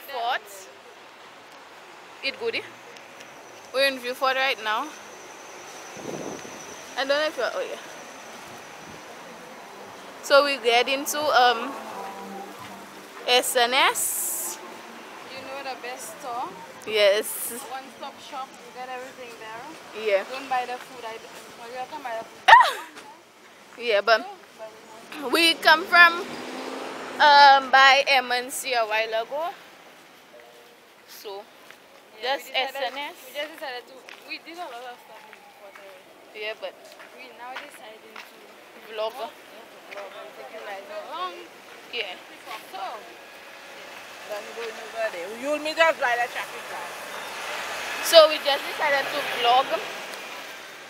Fort. Eat goodie. We're in Vieux Fort right now. I don't know if you're... Oh yeah. So we get into S&S. You know the best store? Yes. One stop shop, you get everything there. Yeah. Don't buy the food. Well, you have to buy the food. Yeah, but we come from by M&C a while ago. So yeah, that's SNS. We just decided to, we did a lot of stuff before the, yeah, but we now decided to vlog. Yeah. So that's going over there. You'll meet us by the traffic light. So we just decided to vlog.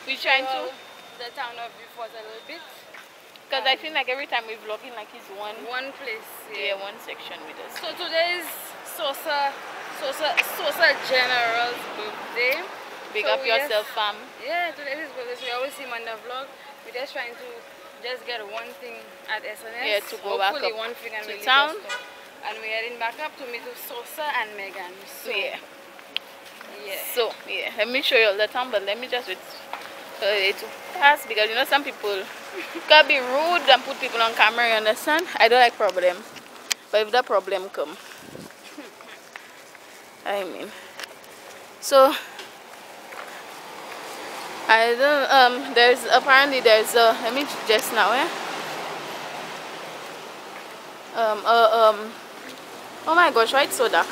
We're trying to the town of Vieux Fort a little bit. Because I feel like every time we're vlogging, like it's one place. Yeah, one section with us. So today is Sosa General's birthday. Big up yourself, fam. Yeah, today is his birthday, so you always see him on the vlog. We're just trying to just get one thing at SNS. Yeah, to go back up one thing and to town. And we're heading back up to meet with Sosa and Megan. So yeah. Yeah. So yeah, let me show you all the town, but let me just wait to pass, because you know some people can be rude and put people on camera, you understand? I don't like problem, but if that problem come, I mean, so I don't there's apparently let me just now oh my gosh, why it's so dark.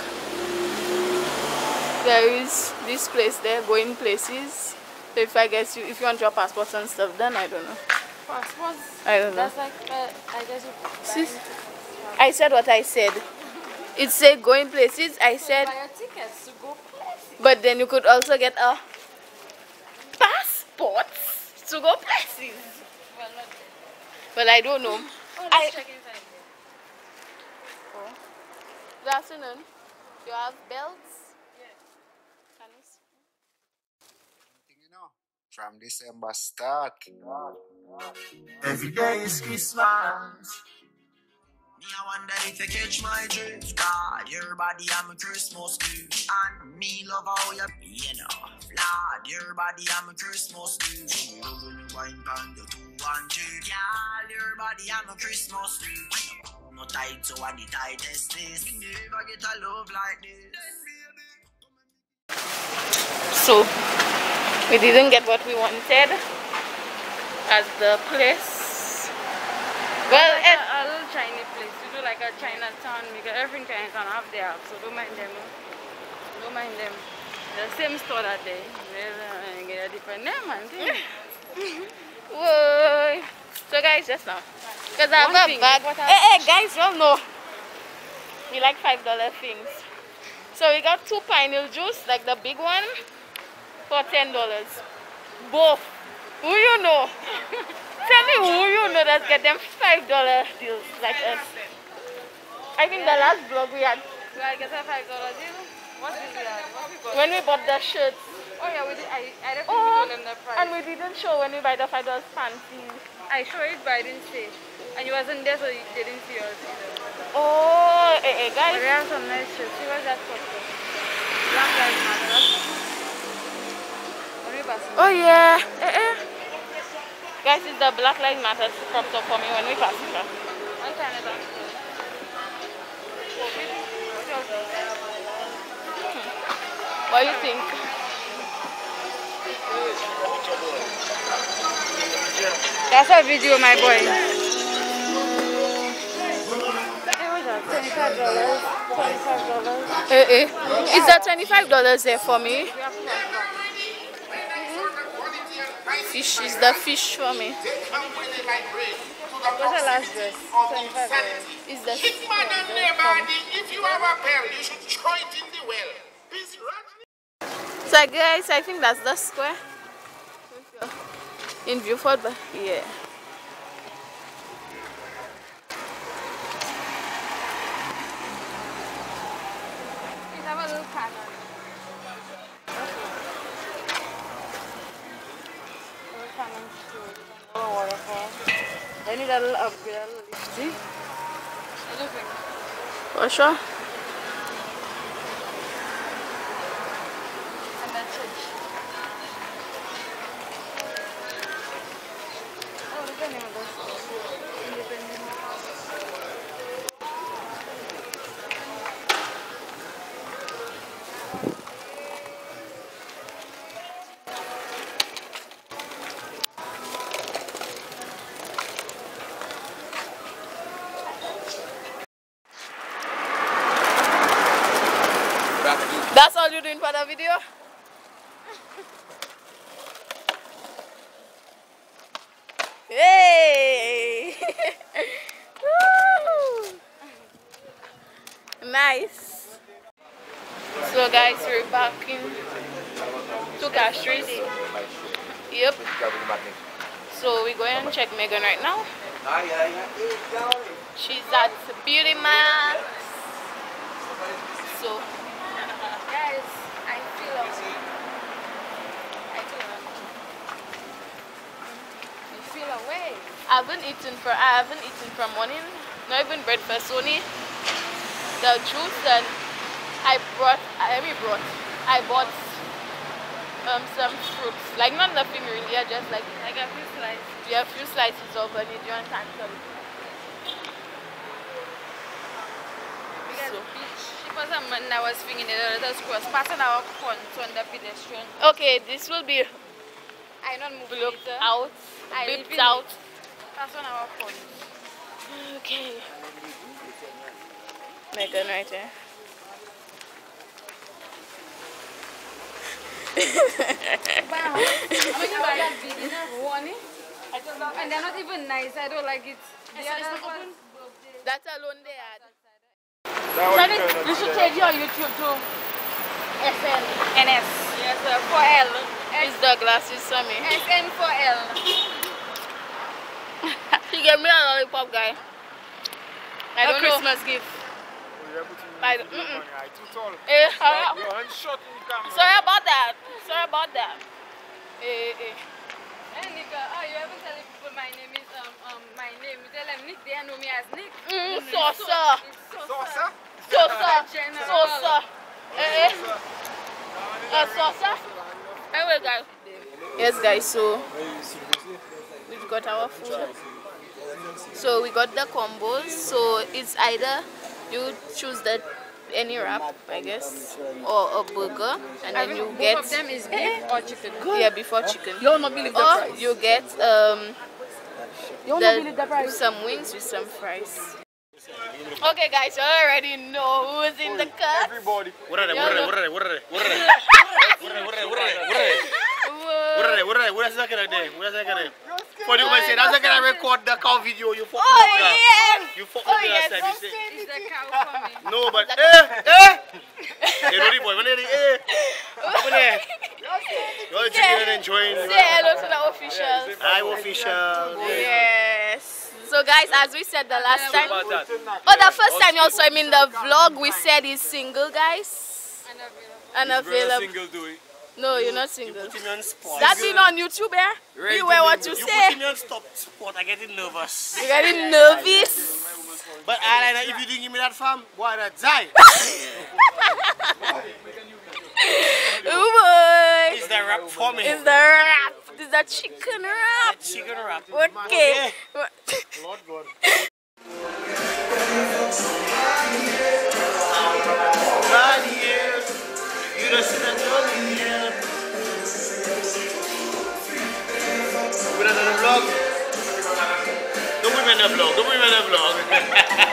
There is this place there, going places. So if I guess if you want your passports and stuff, then I don't know. Passports? I don't know. That's like, I guess you buy. I said what I said. It said going places. I said buy your tickets to go places. But then you could also get a passport to go places. Well, not there. But I don't know. Oh, let's check inside. Oh. Good afternoon. You have belts? From December start. Every day is Christmas. Me, I wonder if you catch my drift. God, your body, I'm a Christmas dude. And me love how you be, you know. Lord, your body, I'm a Christmas dude. So you wine down the 2 and 2. God, your body, I'm a Christmas dude. No tight, so I the tightest this. Me never get a love like this. So we didn't get what we wanted as the place. Well, it's a little Chinese place. You do like a Chinatown, because every Chinatown have their app, so don't mind them. Don't mind them. The same store that they get a different name and things. Whoa. So guys, just now, because I have a bag. Hey, guys, y'all know we like $5 things. So we got 2 pineapple juice, like the big one, for $10. Both. Who you know? Tell me who you know that get them $5 deals like us. I think the last vlog we had. We had get a $5 deal. What did we have? When we bought the shirts. Oh yeah, we did. I definitely told them the price. And we didn't show when we buy the $5 panty. I showed it, but I didn't say. And you wasn't there, so you didn't see us either. Oh, hey, guys. We have some nice shirts. See what's that for? Black Lives Matter. Oh yeah, guys, it's the Black Lives Matter cropped up for me when we pass it. I'm trying to dance. What do you think? That's a video, my boy. $25. Is that $25 there for me? Fish is the fish for me. What's the last dress? Is the fish. If you have a pair, you should throw it in the well. So guys, I think that's the square in Vieux Fort, but yeah. We have a little pattern. I need a little upgrade. See? For sure. That's all you're doing for the video? Hey! Nice. So guys, we're back in Tuka Street. Yep. So we're going to check Megan right now. She's at Beauty Max. So guys, I feel awesome. You feel away. I haven't eaten from morning. Not even breakfast only. The juice that I bought some fruits. Like not nothing really, just like a few slices. Yeah, a few slices of vanilla and tangerine. So. It was a man that was swinging the other cross, passing our cons on the pedestrian. Okay, this will be. I don't move later. Out. I beeped out. Passing our cons. Okay. Megan right there. Wow. I mean, that video is warning. And they're not even nice. I don't like it. That's alone they are. You should change your YouTube to S&S. Yes, sir. For L. It's the glasses, Sammy. SN for L. She gave me a lollipop, guy. I don't know. Christmas gift. Sorry about that. Hey, nigga. Oh, you haven't told people my name is my name. You tell them Nick. They know me as Nick. Sosa. Sosa. Sosa. Sosa. Anyway, guys. Yes, guys. So we've got our food. So we got the combos. So it's either you choose that any wrap, I guess, or a burger, and then you get. Both of them is beef or chicken. Yeah, beef or chicken. Or you get some wings with some fries. Okay, guys, you already know who's in the car. Everybody. But you say that's gonna record the cow video. You fuck with that. Yes. You fuck with that. Yes, it's the cow for me. No, but hey, Rudy boy, when they you're drinking and enjoying. Say hello to the officials. Hi, officials. Yes. So guys, as we said the last time, the first time also I mean the vlog, we said he's single, guys. Unavailable. Single, do it. No, you're not single. You put him on spot. That's it on YouTube, eh? Right, beware what you say. You put me on stop spot, I get nervous. You getting nervous? But I like that if you didn't give me that farm, why not die? Oh boy. It's the wrap for me. It's the wrap. It's the chicken wrap. The chicken wrap. Okay. Lord God. You don't see that jolly here. Don't put me in a vlog.